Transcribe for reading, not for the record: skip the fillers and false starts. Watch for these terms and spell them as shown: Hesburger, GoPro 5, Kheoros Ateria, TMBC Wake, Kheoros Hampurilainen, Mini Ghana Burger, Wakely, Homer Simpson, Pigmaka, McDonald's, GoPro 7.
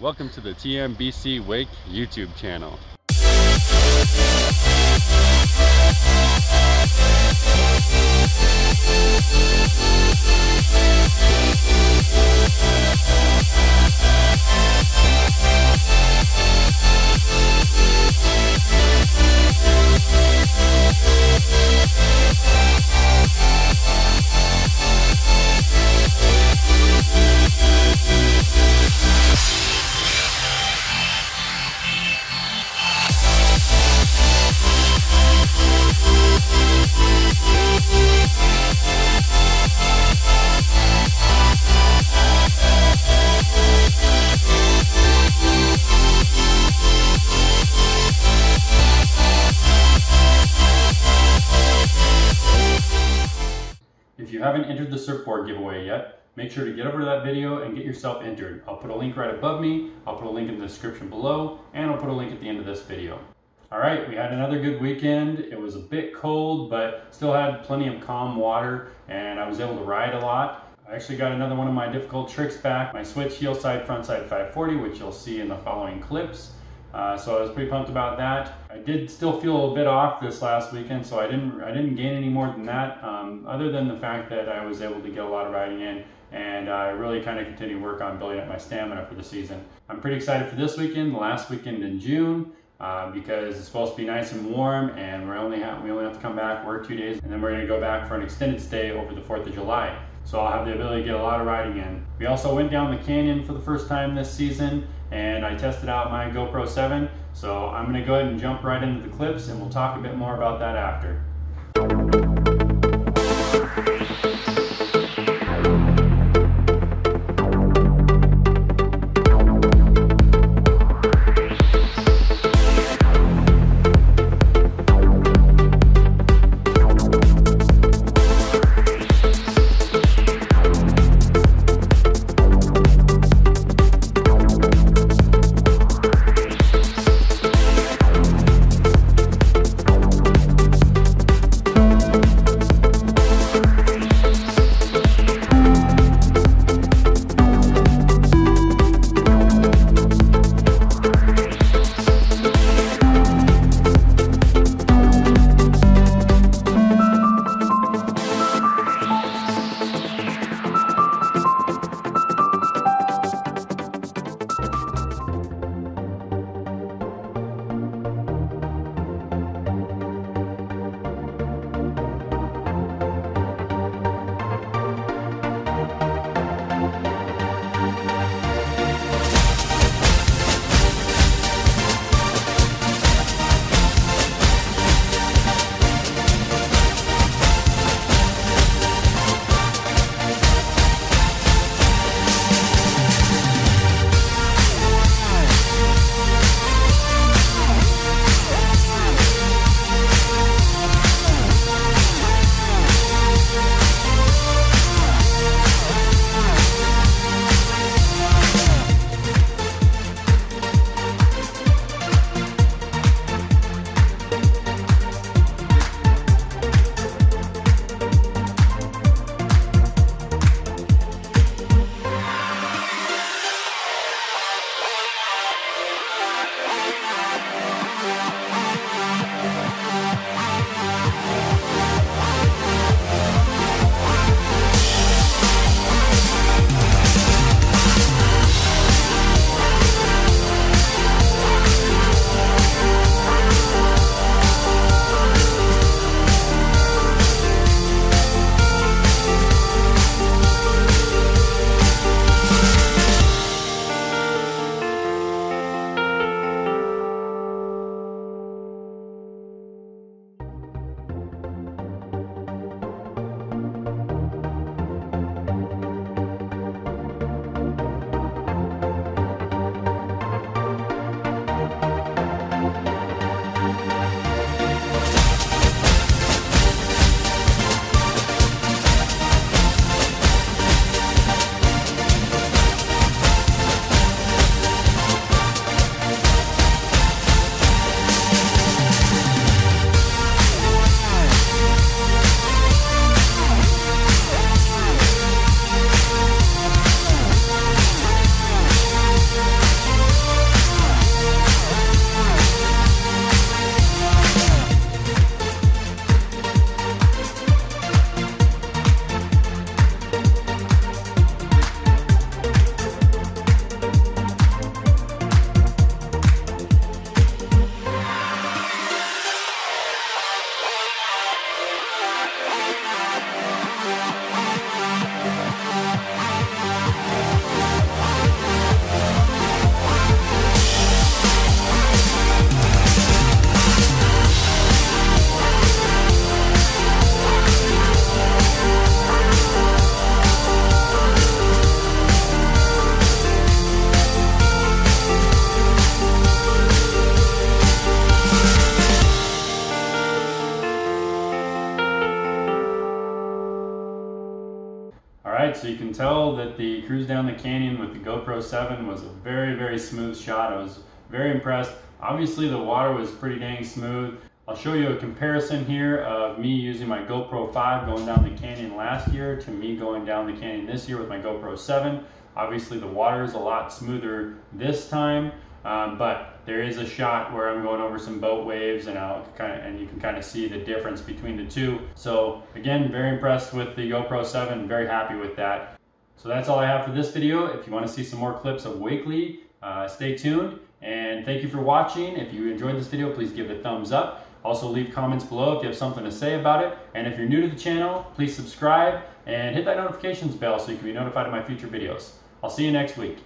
Welcome to the TMBC Wake YouTube channel. If you haven't entered the surfboard giveaway yet, make sure to get over to that video and get yourself entered. I'll put a link right above me, I'll put a link in the description below, and I'll put a link at the end of this video. Alright, we had another good weekend. It was a bit cold, but still had plenty of calm water, and I was able to ride a lot. I actually got another one of my difficult tricks back, my switch heel side front side 540, which you'll see in the following clips. So I was pretty pumped about that. I did still feel a bit off this last weekend, so I didn't gain any more than that, other than the fact that I was able to get a lot of riding in, and I really kind of continue to work on building up my stamina for the season. I'm pretty excited for this weekend, the last weekend in June, because it's supposed to be nice and warm, and we only have to come back, work 2 days, and then we're going to go back for an extended stay over the 4th of July. So I'll have the ability to get a lot of riding in. We also went down the canyon for the first time this season, and I tested out my GoPro 7. So I'm gonna go ahead and jump right into the clips, and we'll talk a bit more about that after. so you can tell that the cruise down the canyon with the GoPro 7 was a very, very smooth shot. I was very impressed. Obviously the water was pretty dang smooth. I'll show you a comparison here of me using my GoPro 5 going down the canyon last year to me going down the canyon this year with my GoPro 7. Obviously the water is a lot smoother this time, but there is a shot where I'm going over some boat waves and you can kind of see the difference between the two. So again, very impressed with the GoPro 7, very happy with that. So that's all I have for this video. If you want to see some more clips of Wakely, stay tuned, and thank you for watching. If you enjoyed this video, please give it a thumbs up. Also leave comments below if you have something to say about it. And if you're new to the channel, please subscribe and hit that notifications bell so you can be notified of my future videos. I'll see you next week.